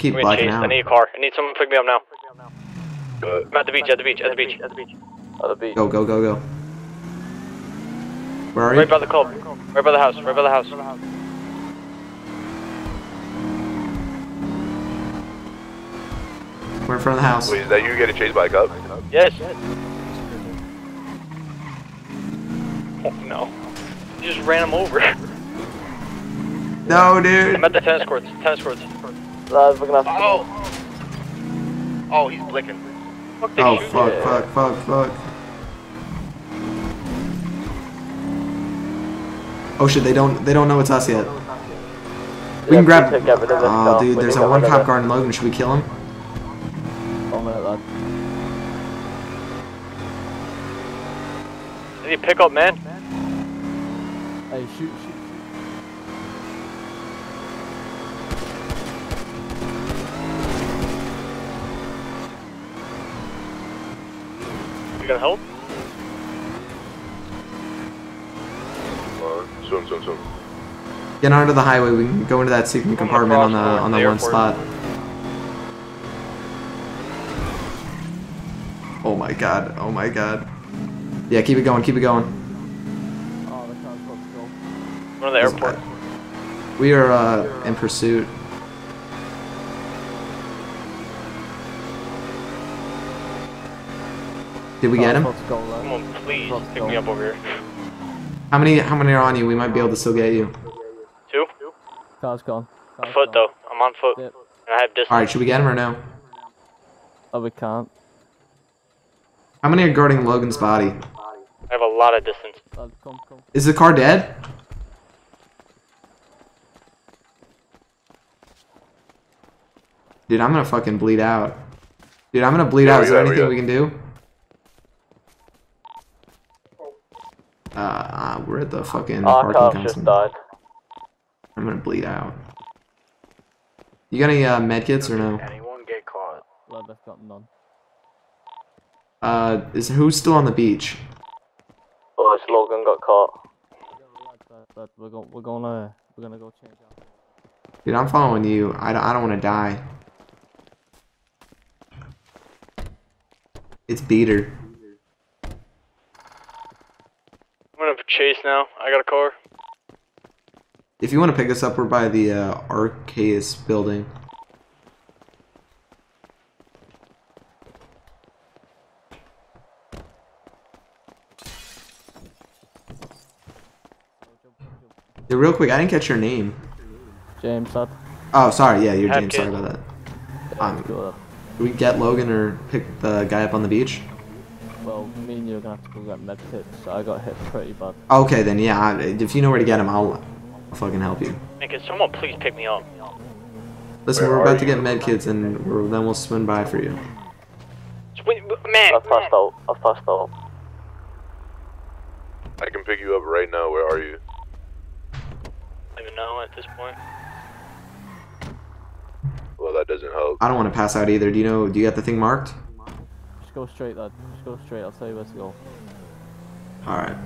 Keep bugging out. I need a car. I need someone to pick me up now. I'm at the beach, at the beach. Go, go, go, go. Where are you? Right by the club. Right by the house. Right by the house. We're in front of the house. Wait, is that you getting chased by a cop? Yes. Oh, no. You just ran him over. No, dude. I'm at the tennis courts. Oh. Oh, he's blinking. Fuck, oh, fuck. Oh shit, they don't know it's us yet. We can grab. Oh, dude, there's a one cop guard in Logan. Should we kill him? 1 minute left. Need a pickup, man. Hey, shoot, shoot. Can help? Zoom. Get onto the highway. We can go into that secret compartment on the one spot. Oh my god! Oh my god! Yeah, keep it going. Keep it going. Oh, the car's about to go. We're in the airport. We are in pursuit. Did we get him? Come on, please pick me up over here. How many are on you? We might be able to still get you. Two? Car's gone. Foot though. I'm on foot. Yep. And I have distance. Alright, should we get him or no? Oh, we can't. How many are guarding Logan's body? I have a lot of distance. Is the car dead? Dude, I'm gonna fucking bleed out. Dude, I'm gonna bleed out. Is there anything we can do? We're at the fucking parking constant. I'm gonna bleed out. You got any medkits or no? Anyone get caught? I've got none. Who's still on the beach? Oh, it's Logan got caught. We're gonna go change out. Dude, I'm following you. I don't want to die. It's Beater. I'm gonna chase now. I got a car. If you want to pick us up, we're by the Arcus building. Yeah, real quick, I didn't catch your name. James. Oh, sorry. Yeah, you're James. Sorry about that. Do we get Logan or pick the guy up on the beach? Well, me and you are gonna have to go get med kits, so I got hit pretty bad. Okay, then yeah, if you know where to get him, I'll fucking help you. Nick, can someone please pick me up? Listen, we're about to get med kits, and then we'll swim by for you. Man! I've passed out. I can pick you up right now, where are you? I don't even know at this point. Well, that doesn't help. I don't want to pass out either, do you got the thing marked? Just go straight, lad. Just go straight. I'll tell you where to go. Alright.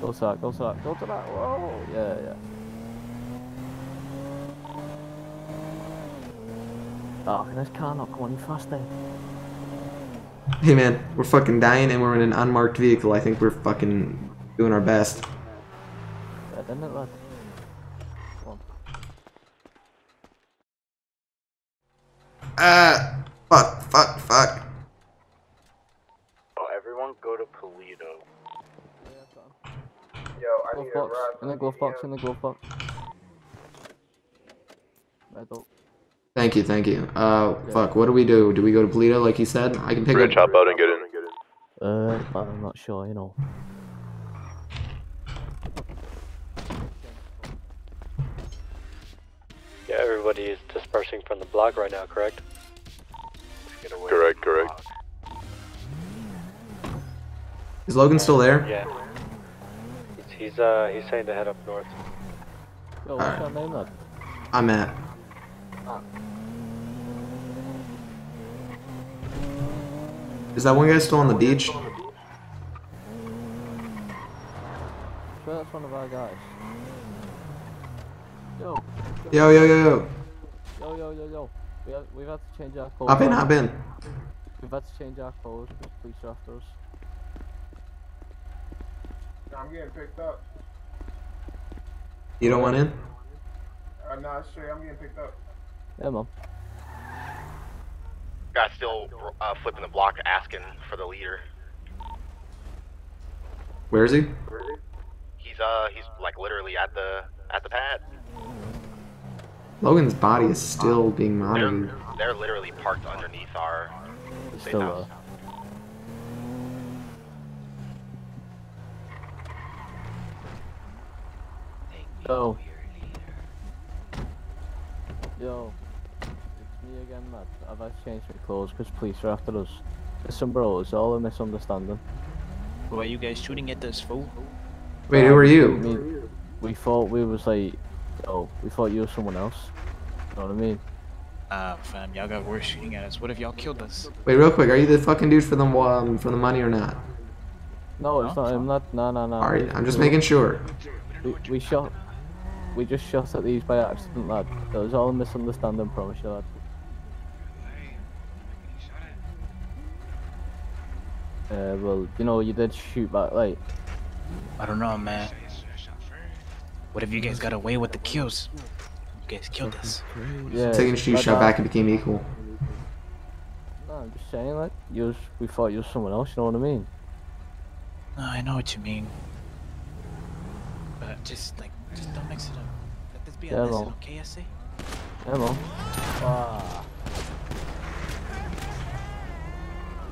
Go south, go south. Go to that. Whoa! Yeah, yeah. Oh, this car not going faster. Hey, man. We're fucking dying and we're in an unmarked vehicle. I think we're fucking doing our best. Yeah, didn't it, lad? Fuck. Oh, everyone go to Polito. Yeah, yo, I need a ride. In the glove box. Thank you. Fuck, what do we do? Do we go to Polito like he said? I can pick up. Hop out and get in. I'm not sure, Yeah, everybody is dispersing from the block right now, correct? Correct. Is Logan still there? Yeah. He's saying to head up north. Yo, what's your name, lad? I'm Matt. Ah. Is that one guy still on the beach? I'm sure that's one of our guys. Yo. We've had to change our code. I've been. We've had to change our code. Police are after us. I'm getting picked up. You don't want in? I'm not sure. I'm getting picked up. Yeah, Mom. Guy's still flipping the block, asking for the leader. Where is he? He's like literally at the pad. Logan's body is still being monitored. They're literally parked underneath our safe house. Oh. Yo, it's me again, Matt. I've had to change my clothes because police are after us. Listen, bro, it's all a misunderstanding. Why are you guys shooting at this fool? Wait, who are you? We thought we was like, oh, we thought you were someone else. You know what I mean? Fam, y'all got worse shooting at us. What if y'all killed us? Wait, real quick, are you the fucking dude for the money or not? No, it's not. I'm not. No. All right, I'm just making sure. We just shot at these by accident, lad. That was all a misunderstanding, promise you, lad. Well, you know, you did shoot back, like... I don't know, man. What if you guys got away with the kills? You guys killed us. Yeah, second shoot shot back and became equal. No, I'm just saying, like, we thought you were someone else, you know what I mean? No, I know what you mean. But just, like... Just don't mix it up. Let this be a lesson, okay, I say?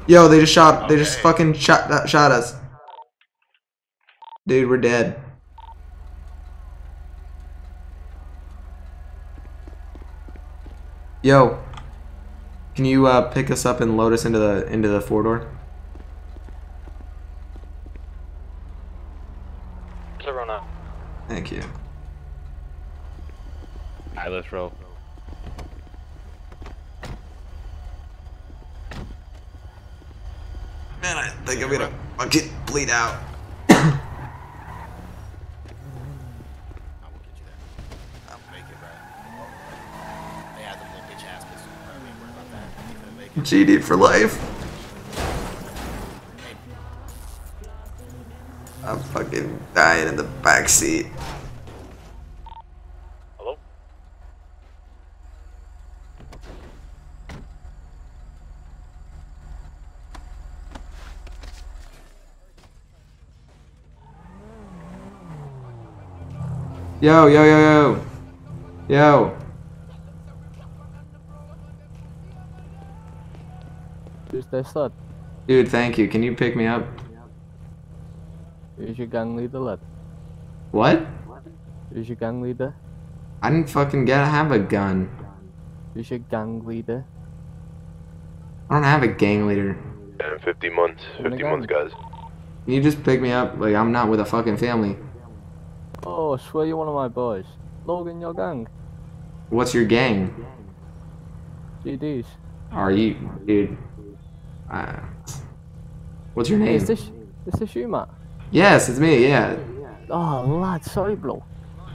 Yo, they just shot. Okay. They just fucking shot us. Dude, we're dead. Yo, can you pick us up and load us into the four door? Thank you. Alright, let's roll. Man, I think I'm gonna fucking bleed out. GD for life. I'm fucking dying in the backseat. Hello? Yo. Who's this lad? Dude, thank you. Can you pick me up? Who's your gang leader, lad? What? Who's your gang leader? I didn't fucking have a gun. Who's your gang leader? I don't have a gang leader. Yeah, 50 months. 50 months, guys. Can you just pick me up? Like, I'm not with a fucking family. Oh, I swear you're one of my boys. Logan, your gang. What's your gang? GDs. Are you... Dude. What's your name? Hey, is this you, Matt? Yes, it's me, yeah. Oh, lad, sorry, bro.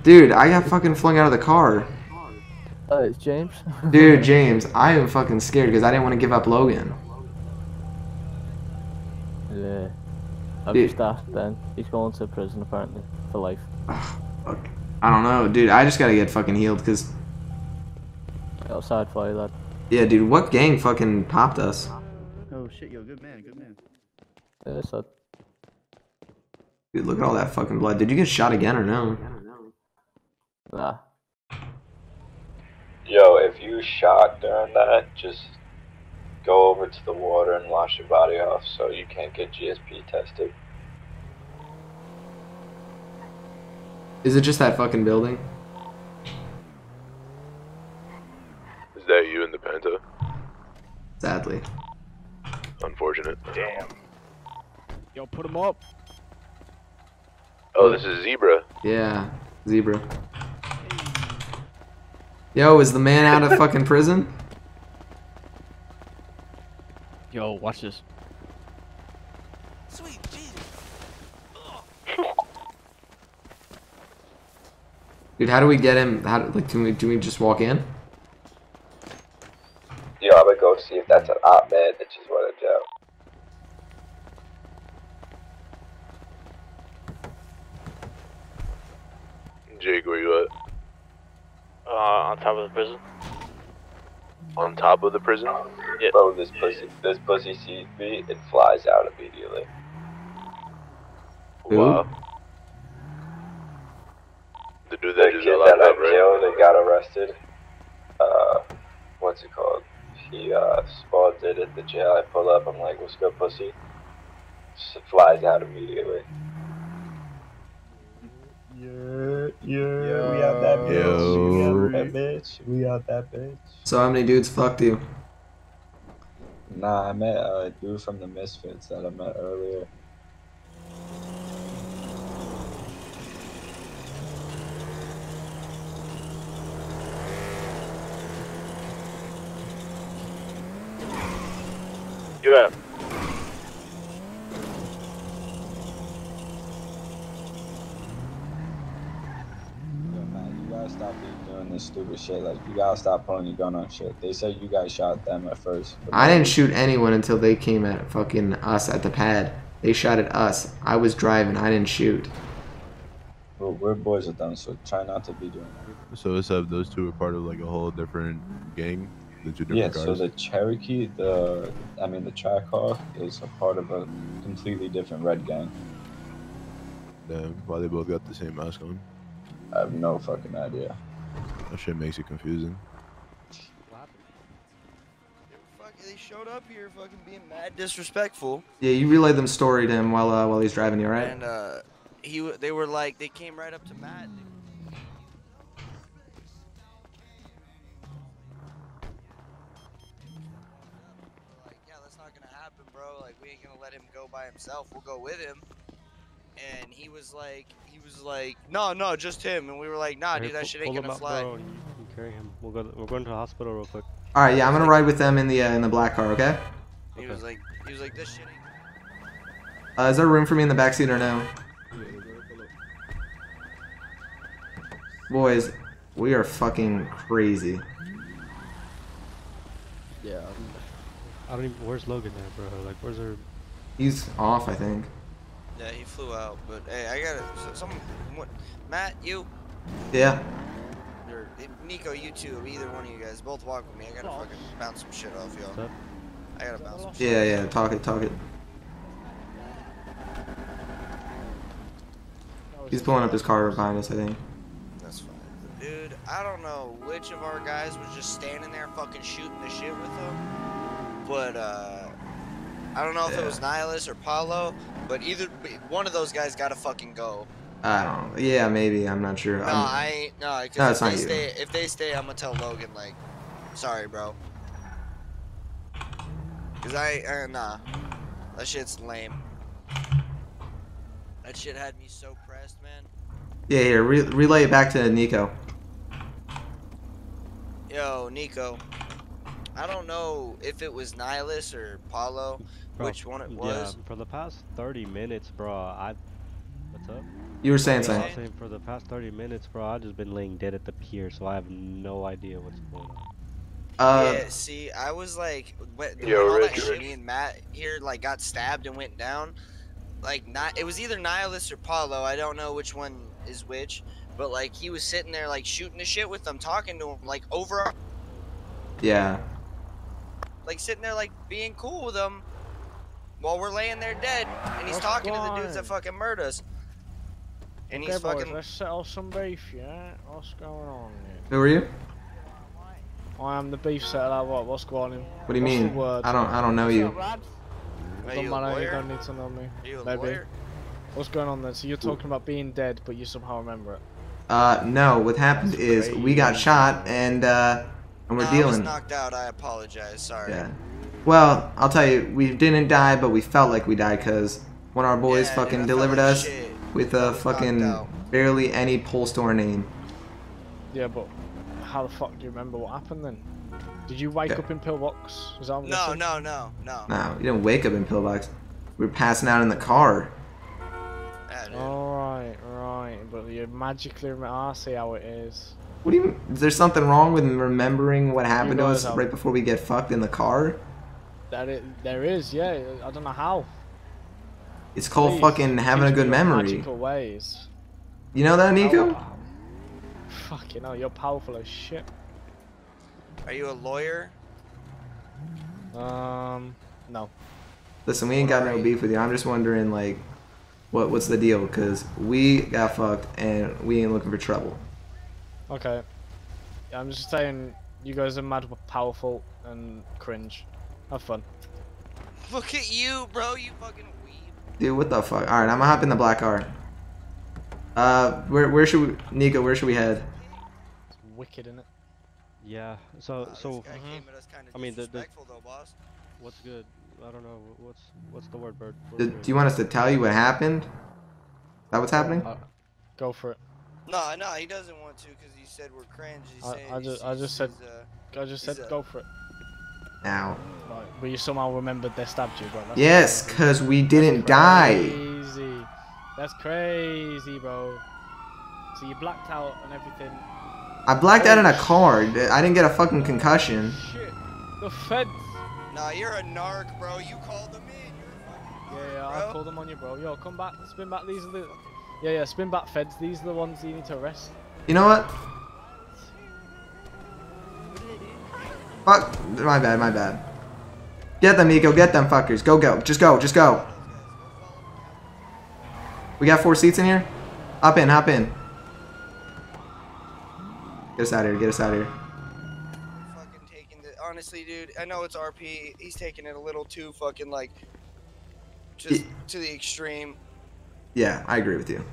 Dude, I got fucking flung out of the car. It's James. Dude, James, I am fucking scared because I didn't want to give up Logan. Yeah. I've just asked then. He's going to prison, apparently, for life. Ugh, fuck. I don't know, dude. I just got to get fucking healed because... Outside for you, lad. Yeah, dude, what gang fucking popped us? Oh, shit, yo, good man. Yeah, so... Dude, look at all that fucking blood. Did you get shot again or no? Nah. Yo, if you shot during that, just go over to the water and wash your body off so you can't get GSP tested. Is it just that fucking building? Is that you in the Penta? Sadly. Unfortunate. Damn. Yo, put him up. Oh, this is Zebra. Yeah, Zebra. Yo, is the man out of fucking prison? Yo, watch this. Sweet Jesus. Dude, how do we get him? How do, like, can we just walk in? Yeah, I would go see if that's an op, man. That's just what I do. Jake, where you at? On top of the prison. On top of the prison? Yeah. Bro, this pussy sees me and flies out immediately. Who? Wow. The dude that just got out of jail and got arrested. What's it called? He spawned it at the jail. I pull up. I'm like, "What's good, pussy?" Just flies out immediately. Yeah, we out that bitch. Yo. We out that bitch. We out that bitch. So how many dudes fucked you? Nah, I met a dude from the Misfits that I met earlier. You up? Stop doing this stupid shit. Like, you gotta stop pulling your gun on shit. They said you guys shot them at first. I didn't shoot anyone until they came at fucking us at the pad. They shot at us. I was driving. I didn't shoot. Well, we're boys with them, so try not to be doing that. So it's up. Those two are part of like a whole different gang. The two different cars. So the Cherokee, I mean the Trackhawk is a part of a completely different red gang. Damn, why they both got the same mask on? I have no fucking idea. That shit makes it confusing. They showed up here fucking being mad disrespectful. Yeah, you relayed them story to him while he's driving you, right? And they were like, they came right up to Matt. Like, yeah, that's not gonna happen, bro. Like, we ain't gonna let him go by himself. We'll go with him. And he was like, no, just him. And we were like, nah, dude, that shit ain't gonna fly. Bro, you can carry him. We're going to the hospital real quick. All right, yeah, I'm gonna ride with them in the black car, okay? He was like, this shit ain't. Is there room for me in the back seat or no? Boys, we are fucking crazy. Yeah. I don't even. Where's Logan at, bro? Like, where's her? He's off, I think. Yeah, he flew out, but hey, I gotta, Matt, you? Yeah. Or, Nico, you too, either one of you guys, both walk with me, I gotta fucking bounce some shit off y'all. I gotta bounce some shit. Yeah, talk it. He's pulling up his car behind us, I think. That's fine. Dude, I don't know which of our guys was just standing there fucking shooting the shit with him, but, I don't know if it was Nihilus or Paulo, but either one of those guys gotta fucking go. I don't know. Yeah, maybe. I'm not sure. If they stay, I'm gonna tell Logan, like, sorry, bro. Because nah. That shit's lame. That shit had me so pressed, man. Yeah, here. Relay it back to Nico. Yo, Nico. I don't know if it was Nihilus or Paulo, bro, which one it was. Yeah, for the past 30 minutes, bro, What's up? You were saying something. I was saying for the past 30 minutes, bro, I've just been laying dead at the pier, so I have no idea what's going on. Yeah, see, I was like, when all that shit, me and Matt here, like, got stabbed and went down, like, it was either Nihilus or Paulo, I don't know which one is which, but, like, he was sitting there, like, shooting the shit with them, talking to him, like, over. Yeah. Like, sitting there, like, being cool with them while we're laying there dead, and he's talking to the dudes that fucking murdered us. And okay, he's fucking... Boys, let's settle some beef, yeah? What's going on here? Who are you? I am the beef settler. What's going on? What do you mean? I don't know you. You don't need to know me. Maybe. What's going on then? So you're talking about being dead, but you somehow remember it? No. What happened is we got shot, and we're dealing. I was knocked out. I apologize. Sorry. Yeah. Well, I'll tell you, we didn't die, but we felt like we died because one of our boys fucking delivered us with a fucking barely any pole store name. Yeah, but how the fuck do you remember what happened then? Did you wake up in Pillbox? No. No, you didn't wake up in Pillbox. We were passing out in the car. Yeah, dude. Alright, right. But you magically remember. I see how it is. What do you. Is there something wrong with remembering what happened to us right before we get fucked in the car? There is, yeah. I don't know how. It's called fucking having a good memory. Magical ways. You know that, Nico? Fucking hell, you're powerful as shit. Are you a lawyer? No. Listen, we ain't got no beef with you. I'm just wondering, like, what's the deal? Because we got fucked and we ain't looking for trouble. Okay. I'm just saying, you guys are mad powerful and cringe. Have fun. Look at you, bro, you fucking weeb. Dude, what the fuck? Alright, I'm gonna hop in the black car. Where should we, Nico, where should we head? It's wicked, innit? Yeah, so I mean, though, boss. What's good? I don't know. What's the word, bird? Do you want us to tell you what happened? Is that what's happening? Go for it. No, he doesn't want to because he said we're cringe. I just said go for it. Now. Right, but you somehow remembered they stabbed you, bro. Yes, because we didn't die. Crazy. That's crazy, bro. So you blacked out and everything. I blacked out in a car. I didn't get a fucking concussion. Shit. The feds. Nah, you're a narc, bro. You called them in. You're a fucking narc, bro. I called them on you, bro. Yo, come back. Spin back. These are the... Yeah, spin back, feds. These are the ones you need to arrest. You know what? Fuck. My bad. Get them, Nico. Get them fuckers. Go. Just go. We got 4 seats in here? Hop in. Get us out of here. Fucking taking the, honestly, dude, I know it's RP. He's taking it a little too fucking, like, just to the extreme. Yeah, I agree with you.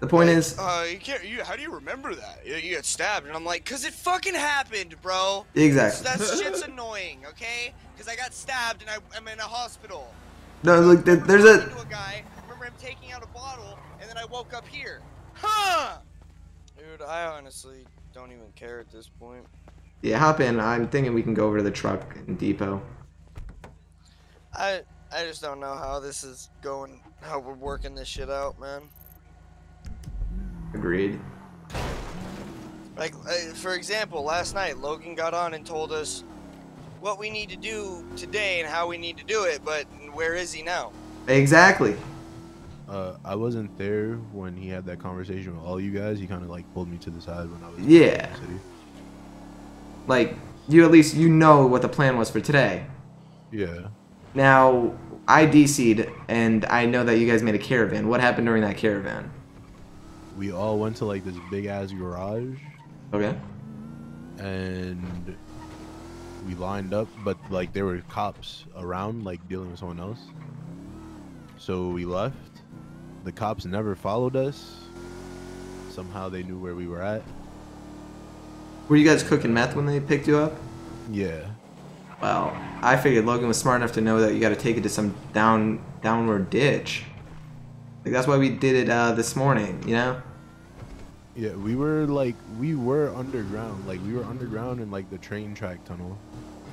The point is... you can't... how do you remember that? You got stabbed, and I'm like, because it fucking happened, bro. Exactly. That shit's annoying, okay? Because I got stabbed, and I'm in a hospital. No, look, there's a... I guy. I remember him taking out a bottle, and then I woke up here. Huh! Dude, I honestly... don't even care at this point. Yeah, hop in. I'm thinking we can go over to the truck and depot. I just don't know how this is going, how we're working this shit out, man. Agreed. Like, for example, last night Logan got on and told us what we need to do today and how we need to do it, but where is he now? Exactly. I wasn't there when he had that conversation with all you guys. He kind of like pulled me to the side when I was in the city. Like, you at least, you know what the plan was for today. Yeah. Now, I DC'd, and I know that you guys made a caravan. What happened during that caravan? We all went to like this big ass garage. Okay. And we lined up, but like there were cops around, like dealing with someone else. So we left. The cops never followed us. Somehow they knew where we were at. Were you guys cooking meth when they picked you up? Yeah. Well, I figured Logan was smart enough to know that you got to take it to some downward ditch. Like, that's why we did it this morning, you know? Yeah, we were underground. Like, we were underground in like the train track tunnel.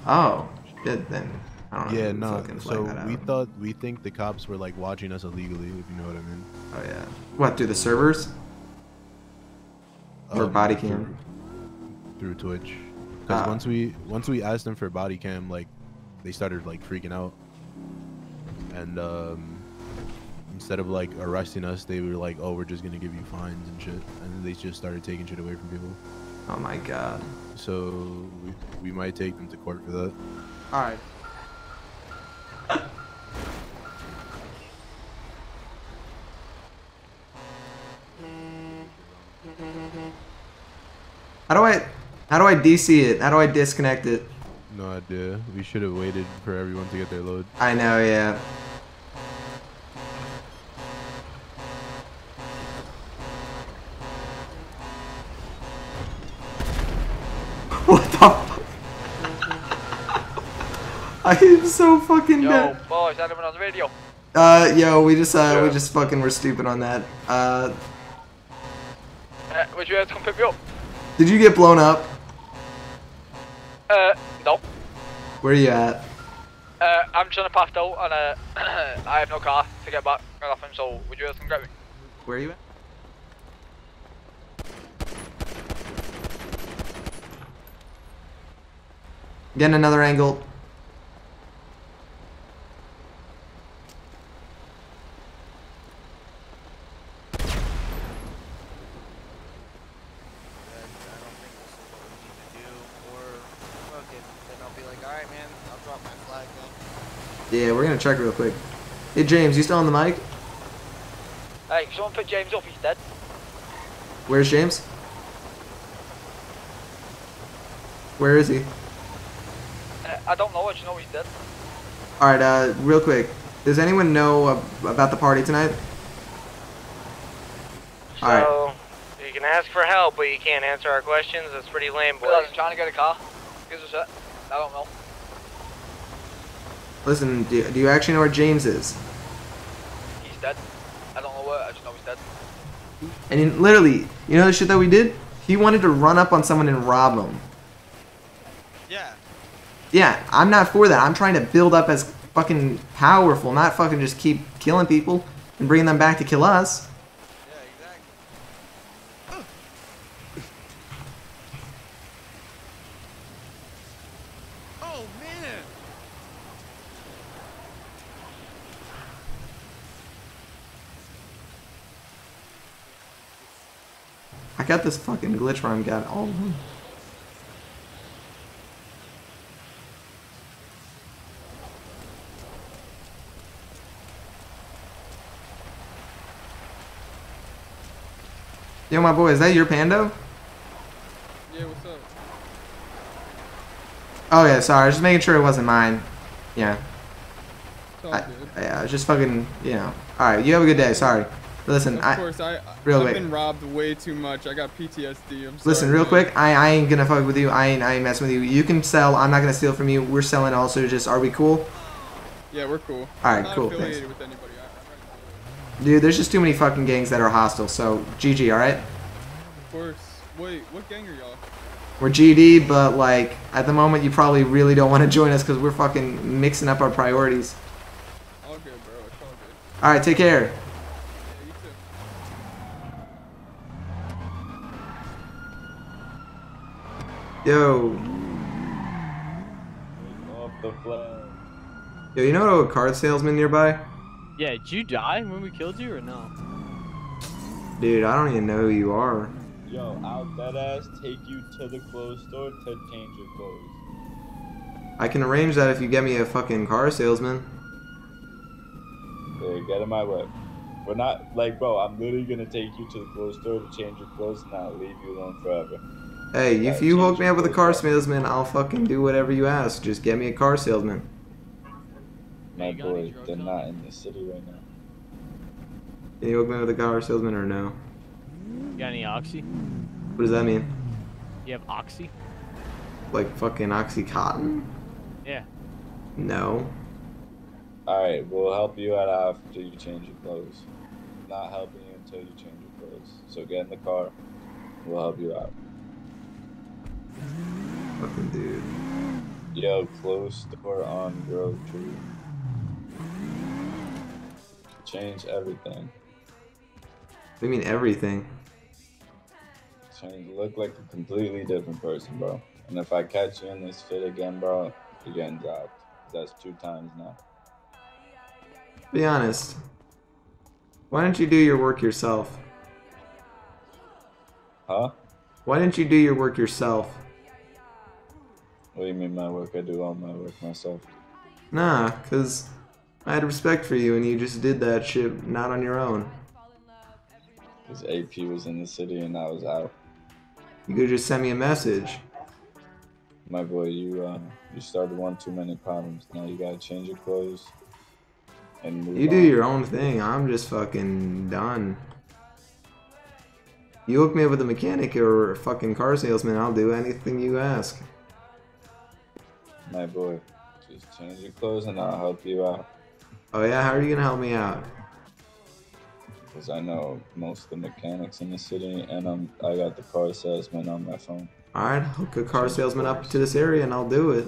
Oh, shit then. I don't know. Yeah, no. So we think the cops were like watching us illegally, if you know what I mean. Oh yeah. What, through the servers? Or body cam? Through Twitch. Because once we asked them for body cam, like they started like freaking out. And instead of like arresting us, they were like, "Oh, we're just gonna give you fines and shit," and they just started taking shit away from people. Oh my god. So we might take them to court for that. All right. How do I DC it? How do I disconnect it? No idea. We should have waited for everyone to get their load. I know, yeah. What the fuck? I am so fucking dead. Yo, boys, anyone on the radio? Yo, we just fucking were stupid on that. Would you have to come pick me up? Did you get blown up? No. Where are you at? I'm trying to pass out and I have no car to get back or nothing, so would you have to come grab me? Where are you at? Getting another angle. Yeah, we're gonna check real quick. Hey James, you still on the mic? Hey, someone put James up, he's dead. Where's James? Where is he? I don't know, I just know he's dead. Alright, real quick. Does anyone know about the party tonight? So, all right. You can ask for help, but you can't answer our questions. That's pretty lame, boys. I'm trying to get a car. Give us a shot. I don't know. Listen, do you actually know where James is? He's dead. I don't know where, I just know he's dead. And he, literally, you know the shit that we did? He wanted to run up on someone and rob him. Yeah. Yeah, I'm not for that. I'm trying to build up as fucking powerful, not fucking just keep killing people and bringing them back to kill us. Yeah, exactly. Oh, man. I got this fucking glitch where I'm got all of them. Yo, my boy, is that your Pando? Yeah, what's up? Oh, yeah, sorry. I was just making sure it wasn't mine. Yeah. Yeah, I was just fucking, you know. All right, you have a good day. Sorry. Listen, I've been robbed way too much. I got PTSD. I'm sorry. Listen, real quick, I ain't gonna fuck with you. I ain't messing with you. You can sell. I'm not gonna steal from you. We're selling also. Just, are we cool? Yeah, we're cool. All right, cool. Thanks. With anybody. Dude, there's just too many fucking gangs that are hostile. So, GG, all right? Of course. Wait, what gang are y'all? We're GD, but like at the moment, you probably really don't want to join us because we're fucking mixing up our priorities. All good, bro. It's all good. All right, take care. Yo. Off the flag. Yo, you know a card salesman nearby? Yeah, did you die when we killed you or no? Dude, I don't even know who you are. Yo, I'll deadass take you to the clothes store to change your clothes. I can arrange that if you get me a fucking car salesman. Hey, get in my way. We're not, like, bro, I'm literally gonna take you to the clothes store to change your clothes and I'll leave you alone forever. Hey, if you hook me up with a car salesman, I'll fucking do whatever you ask. Just get me a car salesman. My boy, they're not in the city right now. Can you hook me up with a car salesman or no? You got any oxy? What does that mean? You have oxy? Like fucking Oxycontin? Yeah. No. Alright, we'll help you out after you change your clothes. Not helping you until you change your clothes. So get in the car. We'll help you out. Fucking dude. Yo, close the door on Grove Tree. Change everything. What do you mean everything? Change, look like a completely different person, bro. And if I catch you in this fit again, bro, you're getting dropped. That's 2 times now. Be honest. Why don't you do your work yourself? Huh? Why didn't you do your work yourself? What do you mean my work? I do all my work myself. Nah, cause I had respect for you and you just did that shit not on your own. Cause AP was in the city and I was out. You could just send me a message. My boy, you started one too many problems. Now you gotta change your clothes and move on. You do your own thing. I'm just fucking done. You hook me up with a mechanic or a fucking car salesman, I'll do anything you ask. My boy, just change your clothes and I'll help you out. Oh yeah? How are you gonna help me out? Because I know most of the mechanics in the city and I got the car salesman on my phone. Alright, hook a car salesman up to this area and I'll do it.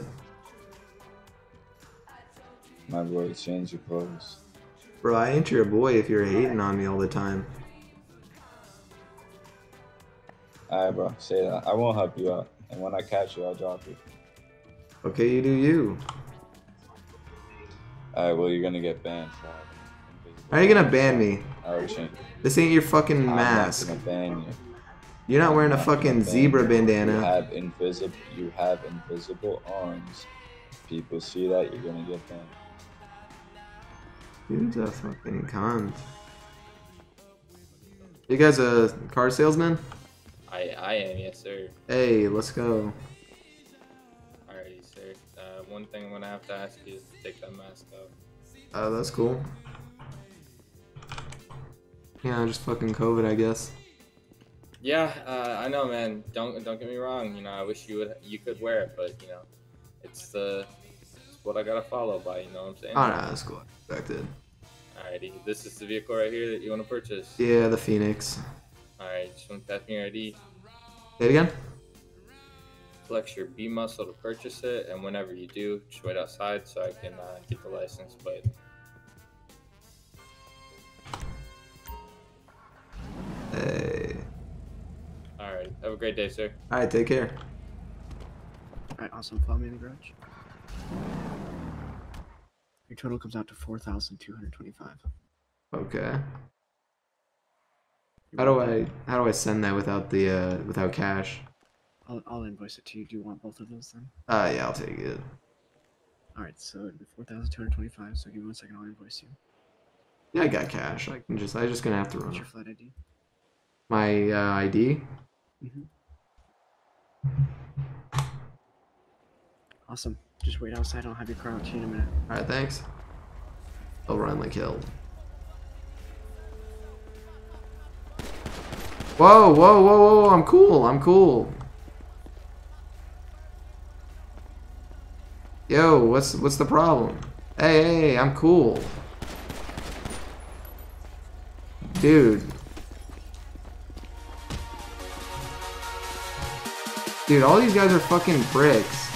My boy, change your clothes. Bro, I ain't your boy if you're hating on me all the time. Alright, bro. Say that. I won't help you out. And when I catch you, I'll drop you. Okay, you do you. Alright, well, you're gonna get banned. How are you gonna ban me? Oh, shit. This ain't your fucking mask. I'm not gonna ban you. You're not wearing a fucking zebra bandana. You have invisible arms. People see that, you're gonna get banned. Dudes are fucking cons. You guys a car salesman? I am, yes sir. Hey, let's go. Alrighty, sir. One thing I'm gonna have to ask you is to take that mask off. Oh, that's cool. Yeah, just fucking COVID, I guess. Yeah, I know, man. Don't get me wrong. You know, I wish you could wear it, but you know, it's what I gotta follow by. You know what I'm saying? Oh no, that's cool. Expected. Alrighty, this is the vehicle right here that you want to purchase. Yeah, the Phoenix. Alright, just want to pass me your ID. Say it again. Flex your B muscle to purchase it, and whenever you do, just wait outside so I can get the license plate. Hey. Alright, have a great day, sir. Alright, take care. Alright, awesome. Follow me in the garage. Your total comes out to 4,225. Okay. How do I send that without the without cash? I'll invoice it to you. Do you want both of those then? Yeah, I'll take it. Alright, so it'd be 4,225, so give me 1 second, I'll invoice you. Yeah, I got cash. I just gonna have to run. What's your flight ID? My ID? Mm-hmm. Awesome. Just wait outside. I'll have your car out to you in a minute. Alright, thanks. I'll run like hell. Whoa, whoa, whoa, whoa. I'm cool. I'm cool. Yo, what's the problem? Hey, hey, I'm cool. Dude. Dude, all these guys are fucking bricks.